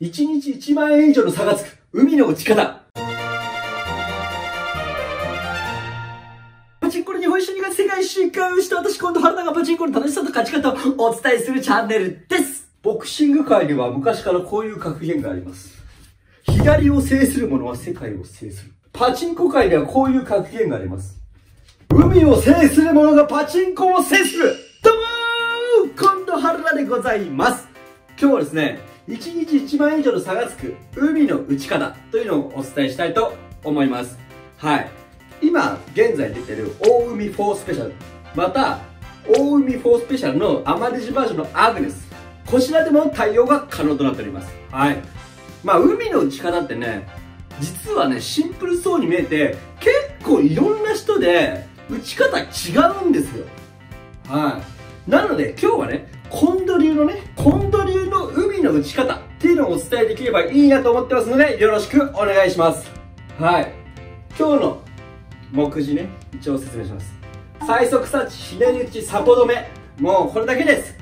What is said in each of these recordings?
1日1万円以上の差がつく海の打ち方。パチンコの日本一緒に世界一周回をした私、今度春菜がパチンコの楽しさと勝ち方をお伝えするチャンネルです。ボクシング界では昔からこういう格言があります。左を制する者は世界を制する。パチンコ界ではこういう格言があります。海を制する者がパチンコを制する。どうもー、今度春菜でございます。今日はですね、1日1万円以上の差がつく海の打ち方というのをお伝えしたいと思います。はい。今現在出てる大海4スペシャル、また大海4スペシャルのアマデジバージョンのアグネス、こちらでも対応が可能となっております。はい。まあ海の打ち方ってね、実はねシンプルそうに見えて、結構いろんな人で打ち方違うんですよ。はい。なので今日はね、今度流の海の打ち方っていうのをお伝えできればいいなと思ってますので、よろしくお願いします。はい。今日の目次ね、一応説明します。最速サーチ、ひねり打ち、サポ止め、もうこれだけです。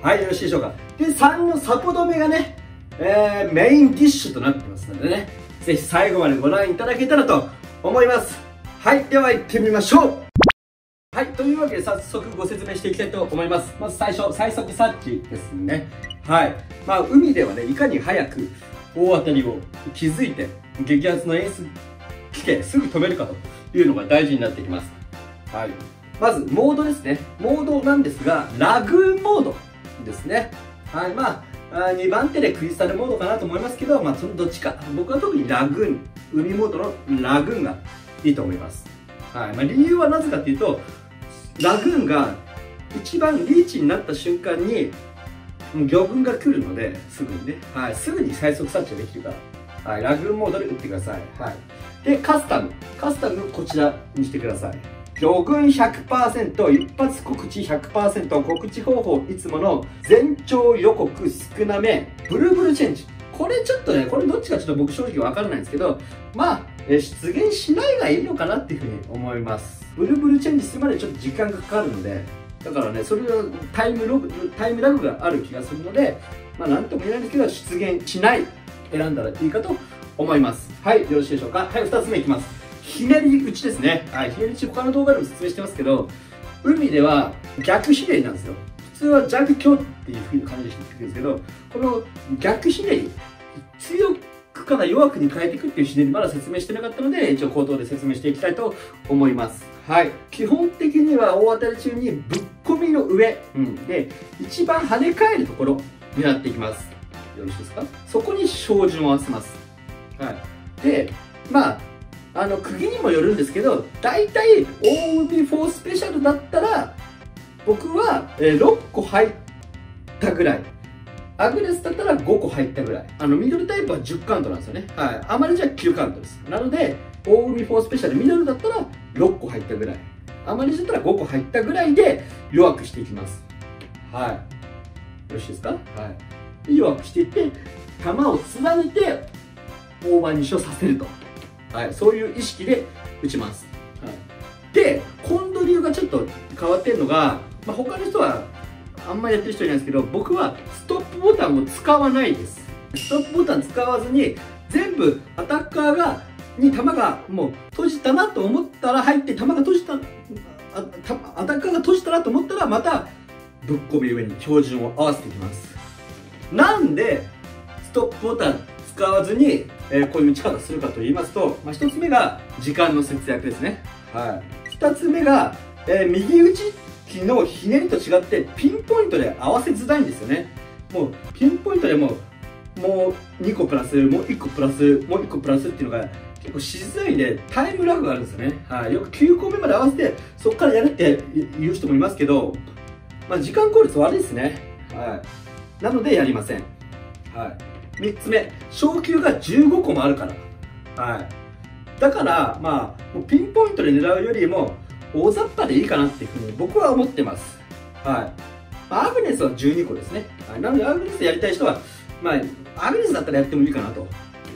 はい、よろしいでしょうか。で、3のサポ止めがね、メインディッシュとなってますのでね、ぜひ最後までご覧いただけたらと思います。はい、では行ってみましょう。はい、というわけで早速ご説明していきたいと思います。まず最初、最速サーチですね。はい。まあ海ではね、いかに早く大当たりを気づいて激アツの演出来てすぐ止めるかというのが大事になってきます。はい。まずモードですね。モードなんですが、ラグーンモードですね。はい。まあ2番手でクリスタルモードかなと思いますけど、まあそのどっちか、僕は特にラグーン、海モードのラグーンがいいと思います。はい。まあ、理由はなぜかというと、ラグーンが一番リーチになった瞬間にもう魚群が来るので、すぐにね、はい、すぐに最速察知できるから、はい、ラグーンモードで打ってください。はい。で、カスタムこちらにしてください。魚群 100%、 一発告知 100%、 告知方法いつもの全長予告少なめ、ブルブルチェンジ。これちょっとね、これどっちかちょっと僕正直わからないんですけど、まあ出現しないがいいのかなっていうふうに思います。ブルブルチェンジするまでちょっと時間がかかるので、だからね、それのタイムラグがある気がするので、まあなんとも言えないんですけど、出現しない選んだらいいかと思います。はい、よろしいでしょうか。はい、2つ目いきます。ひねり打ちですね。はい。ひねり打ち、他の動画でも説明してますけど、海では逆ひねりなんですよ。普通は弱強っていう風な感じでしてくるんですけど、この逆ひねり、強くから弱くに変えていくっていうひねり、まだ説明してなかったので、一応口頭で説明していきたいと思います。はい。基本的には大当たり中にぶっ込みの上、で一番跳ね返るところになっていきます。よろしいですか。そこに照準を合わせます。はい。で、まあ釘にもよるんですけど、大体大海4スペシャルだったら僕は6個入ったぐらい、アグネスだったら5個入ったぐらい、ミドルタイプは10カウントなんですよね。はい。アマデジは9カウントです。なので大海4スペシャルミドルだったら6個入ったぐらい、アマデジだったら5個入ったぐらいで弱くしていきます。はい。よろしいですか。はい。弱くしていって、球を連ねて大盤にしをさせると、はい、そういう意識で打ちます。はい。で、今度流がちょっと変わってるのが、まあ、他の人はあんまりやってる人いないんですけど、僕はストップボタンを使わないです。ストップボタン使わずに、全部アタッカーがに球がもう閉じたなと思ったら入って、アタッカーが閉じたなと思ったらまたぶっこみ上に標準を合わせていきます。なんでストップボタン使わずにこういう打ち方するかと言いますと、まあ、1つ目が時間の節約ですね。はい。2つ目が、右打ち機のひねりと違ってピンポイントで合わせづらいんですよね。もうピンポイントでもう2個プラス、もう1個プラス、もう1個プラスっていうのが結構しづらいんで、タイムラグがあるんですよね。はい。よく9個目まで合わせてそこからやるっていう人もいますけど、まあ、時間効率悪いですね。はい。なのでやりません。はい。3つ目、昇級が15個もあるから、はい、だから、まあ、もうピンポイントで狙うよりも大雑把でいいかなっていうふうに僕は思ってます。はい、アグネスは12個ですね。はい。なのでアグネスやりたい人は、まあ、アグネスだったらやってもいいかなと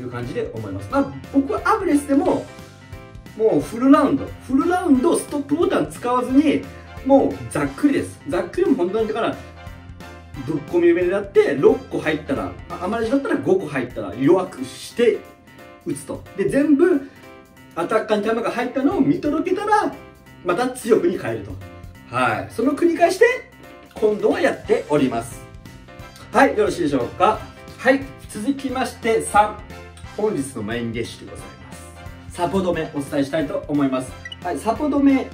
いう感じで思います。まあ、僕はアグネスでももうフルラウンドストップボタン使わずに、もうざっくりです。ざっくりも本当にだからぶっこみ目だって6個入ったら、アマレジだったら5個入ったら弱くして打つと。で全部アタッカーに球が入ったのを見届けたらまた強くに変えると。はい、その繰り返して今度はやっております。はい、よろしいでしょうか。はい、続きまして3、本日のメインディッシュでございます。サポ止めお伝えしたいと思います。はい、サポ止め、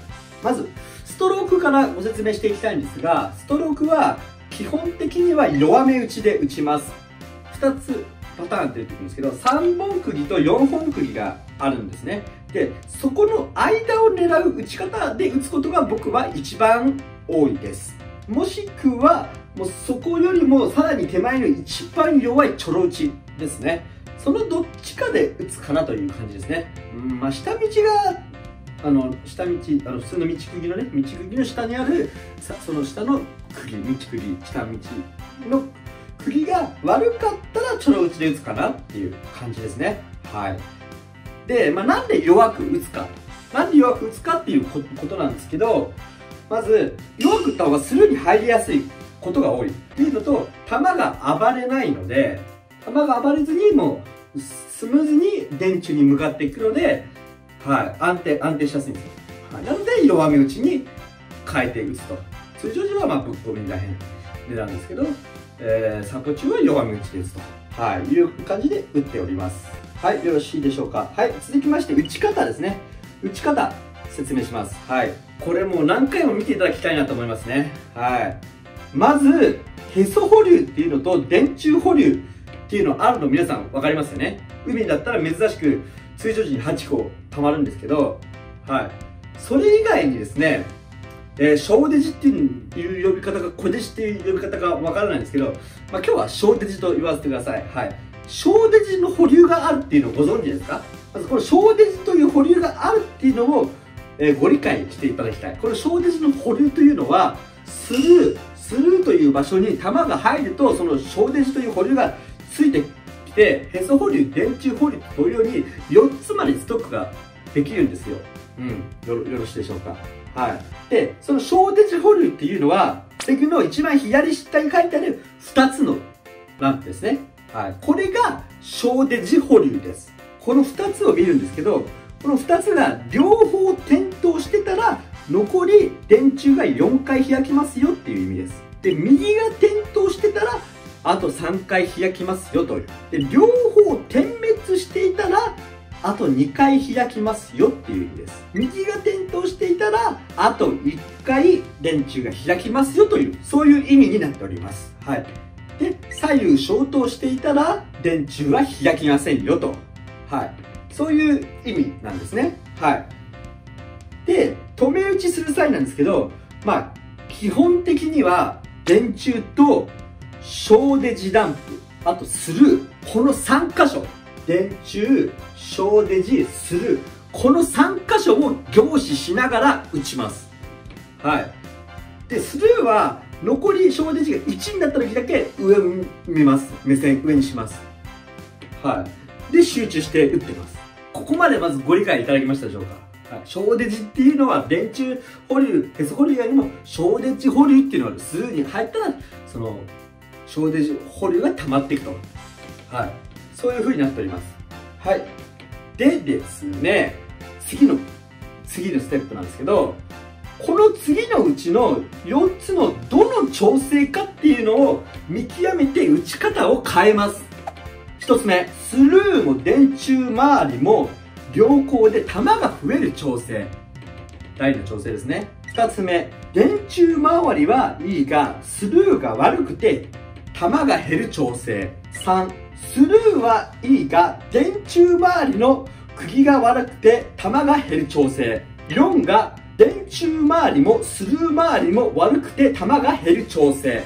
まずストロークからご説明していきたいんですが、ストロークは基本的には弱め打ちで打ちます。2つパターンって言ってくるんですけど、3本釘と4本釘があるんですね。でそこの間を狙う打ち方で打つことが僕は一番多いです。もしくはもうそこよりもさらに手前の一番弱いチョロ打ちですね。そのどっちかで打つかなという感じですね。まあ下道が普通の道釘のね、道釘の下にあるその下の釘、道釘、下道の釘が悪かったらちょろ打ちで打つかなっていう感じですね。はい。で、まあ、なんで弱く打つかっていうことなんですけど、まず弱く打った方がスルーに入りやすいことが多いっていうのと、球が暴れないので、球が暴れずにもうスムーズに電柱に向かっていくので、はい、安定しやすいんですよ。はい、なので弱め打ちに変えて打つと。通常時はまあぶっ込みらへん値段ですけど、サポ中は弱め打ちで打つと、はい、いう感じで打っております。はい、よろしいでしょうか。はい、続きまして打ち方ですね。打ち方説明します。はい、これもう何回も見ていただきたいなと思いますね。はい、まずへそ保留っていうのと電柱保留っていうのあるの皆さん分かりますよね。海だったら珍しく通常時に8個たまるんですけど、はい、それ以外にですね、小デジっていう呼び方か小デジっていう呼び方かわからないんですけど、まあ、今日は小デジと言わせてください。はい、小デジの保留があるっていうのをご存知ですか。まずこの小デジという保留があるっていうのを、ご理解していただきたい。この小デジの保留というのはスルーという場所に球が入ると、その小デジという保留がついてきて、へそ保留、電柱保留と同様に4つまでストックができるんですよ。うん、よろしいでしょうか。はい、でその小デジ保留っていうのはセグの一番左下に書いてある2つのランプですね。はい、これが小デジ保留です。この2つを見るんですけど、この2つが両方点灯してたら残り電柱が4回開きますよっていう意味です。で右が点灯してたらあと3回開きますよという。で両方点滅していたらあと2回開きますよっていう意味です。右が点灯していたらあと1回電柱が開きますよという、そういう意味になっております。はい、で左右消灯していたら電柱は開きませんよと、はい、そういう意味なんですね。はい、で止め打ちする際なんですけど、まあ基本的には電柱と小デジダンプ、あとスルー、この3箇所、電柱、小デジ、スルー、この3箇所を凝視しながら打ちます。はい、でスルーは残り小デジが1になった時だけ上を見ます。目線上にします。はい、で集中して打ってます。ここまでまずご理解いただけましたでしょうか。はい、小デジっていうのは電柱保留、へそ保留以外にも小デジ保留っていうのはスルーに入ったらその小デジ保留が溜まっていくと、はい、そういう風になっております。はい、でですね、次のステップなんですけど、この次のうちの4つのどの調整かっていうのを見極めて打ち方を変えます。1つ目、スルーも電柱周りも良好で球が増える調整、台の調整ですね。2つ目、電柱周りはいいがスルーが悪くて球が減る調整。3、スルーはいいが電柱周りの釘が悪くて球が減る調整。4が電柱周りもスルー周りも悪くて球が減る調整。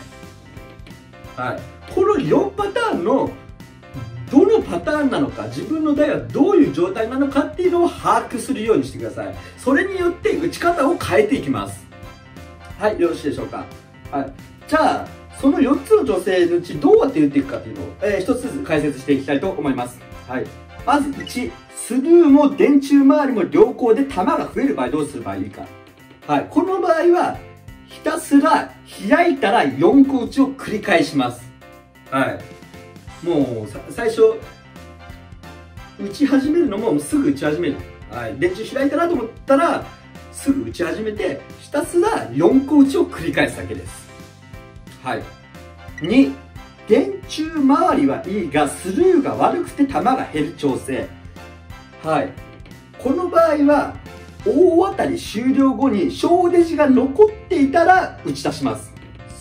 はい、この4パターンのどのパターンなのか、自分の台はどういう状態なのかっていうのを把握するようにしてください。それによって打ち方を変えていきます。はい、よろしいでしょうか。はい、じゃあその4つの調整のうちどうやって打っていくかというのを、1つずつ解説していきたいと思います。はい、まず1、スルーも電柱周りも良好で球が増える場合どうする場合いいか。はい、この場合はひたすら開いたら4個打ちを繰り返します。はい、もう最初打ち始めるのもすぐ打ち始める。電池開いたなと思ったらすぐ打ち始めて、ひたすら4個打ちを繰り返すだけです。はい、2、電柱周りはいいがスルーが悪くて球が減る調整。はい、この場合は大当たり終了後に小デジが残っていたら打ち足します。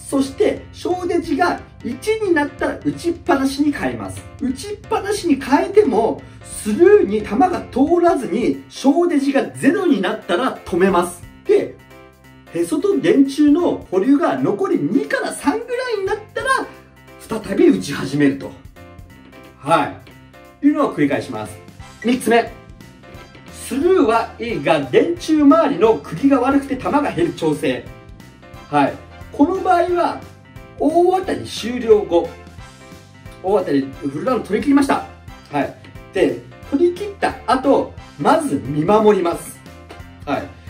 そして小デジが1になったら打ちっぱなしに変えます。打ちっぱなしに変えてもスルーに球が通らずに小デジが0になったら止めます。で、へそと電柱の保留が残り2から3ぐらいになったら再び打ち始めると、いうのを繰り返します。3つ目、スルーはいいが電柱周りの釘が悪くて球が減る調整。この場合は大当たり終了後、大当たりフルラウンド取り切りました。で、取り切った後まず見守ります。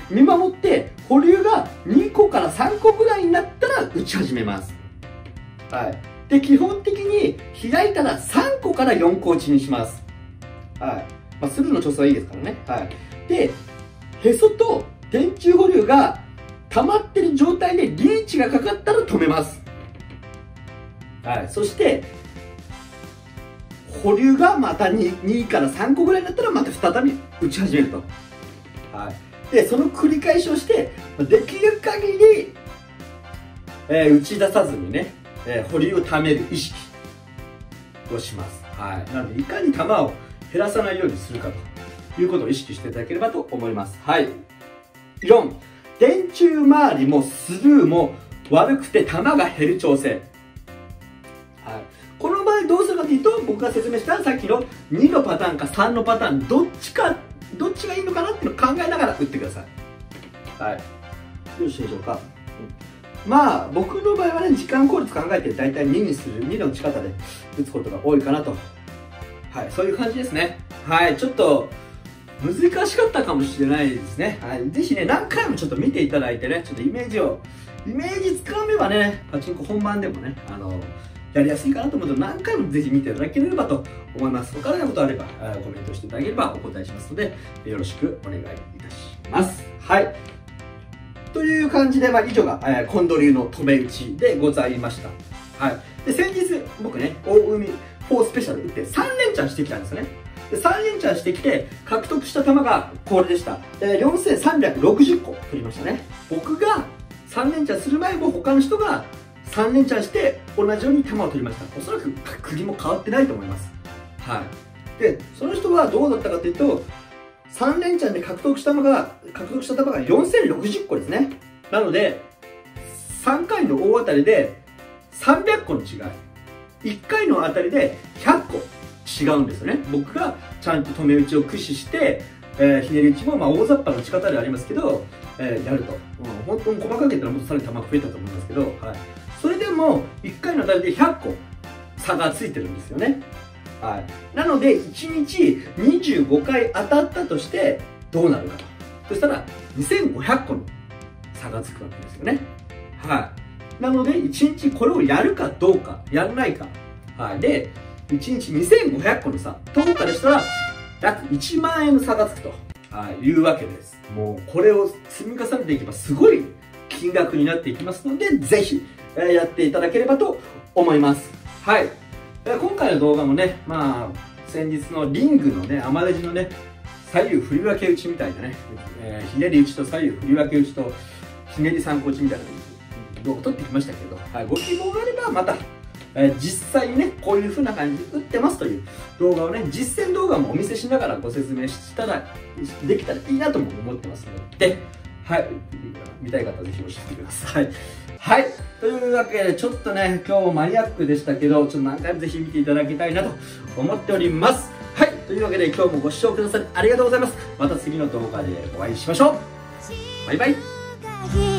見守って保留が2個から3個ぐらいになったら打ち始めます。で、基本的に開いたら3個から4個打ちにします。スルーの調整はいいですからね。で、へそと電柱保留が溜まってる状態でリーチがかかったら止めます。そして保留がまた 2から3個ぐらいになったらまた再び打ち始めると、でその繰り返しをしてできる限り、打ち出さずにね、保留をためる意識をします。なのでいかに球を減らさないようにするかということを意識していただければと思います。4、電柱周りもスルーも悪くて球が減る調整。この場合どうするかというと、僕が説明したさっきの2のパターンか3のパターン、どっちがいいのかなっていうのを考えながら打ってください。よろしいでしょうか。まあ僕の場合はね、時間効率考えて大体2にする、2の打ち方で打つことが多いかなと。そういう感じですね。ちょっと難しかったかもしれないですね。ぜひね、何回もちょっと見ていただいてね、ちょっとイメージつかめばね、パチンコ本番でもね、やりやすいかなと思うので、何回もぜひ見ていただければと思います。他のことあれば、コメントしていただければお答えしますので、よろしくお願いいたします。という感じで、以上が、近藤流の止め打ちでございました。で、先日、僕ね、大海4スペシャル打って3連チャンしてきたんですよね。で、3連チャンしてきて獲得した球がこれでした。4360個振りましたね。僕が3連チャンする前も他の人が3連チャンして同じように球を取りました。おそらく釘も変わってないと思います。で、その人はどうだったかというと、3連チャンで獲得した球が4060個ですね。なので3回の大当たりで300個の違い、1回の当たりで100個違うんですよね。僕がちゃんと止め打ちを駆使して、ひねり打ちもまあ大雑把な打ち方ではありますけど、やると、本当に細かくやったらもっとさらに球が増えたと思うんですけど、それでも1回の当たりで100個差がついてるんですよね。なので1日25回当たったとしてどうなるかと。そしたら2500個の差がつくわけですよね。なので1日これをやるかどうかやらないか、で1日2500個の差、10日でしたら約1万円の差がつくと、いうわけです。もうこれを積み重ねていけばすごい金額になっていきますので、ぜひ、やっていただければと思います。今回の動画もね、先日のリングのね、アマデジのね、左右振り分け打ちみたいなね、ひねり打ちと左右振り分け打ちとひねり参考打ちみたいな動画を撮ってきましたけど、ご希望があればまた、実際にね、こういう風な感じで打ってますという動画をね、実践動画もお見せしながらご説明したらできたらいいなとも思ってますので、見たい方はぜひ教えてください。というわけで、ちょっとね、今日もマニアックでしたけど、ちょっと何回もぜひ見ていただきたいなと思っております。というわけで、今日もご視聴くださりありがとうございます。また次の動画でお会いしましょう。バイバイ。